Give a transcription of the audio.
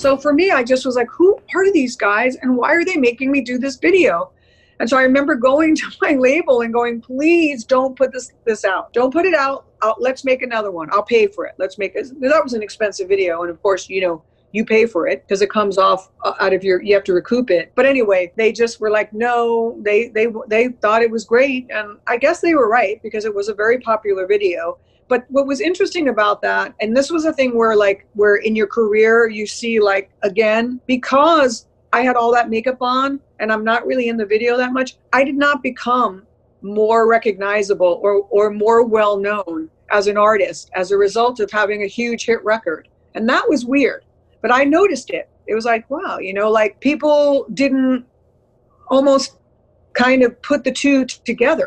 So for me, I just was like, who are these guys and why are they making me do this video? And so I remember going to my label and going, please don't put this out. Don't put it out. Let's make another one. I'll pay for it. Let's make it. That was an expensive video. And of course, you know, you pay for it because it comes off out of your, you have to recoup it. But anyway, they just were like, no, they thought it was great. And I guess they were right because it was a very popular video. But what was interesting about that, and this was a thing where like, where in your career, you see like, again, because I had all that makeup on and I'm not really in the video that much, I did not become more recognizable or more well-known as an artist as a result of having a huge hit record. And that was weird. But I noticed it. It was like, wow, you know, like people didn't almost kind of put the two together.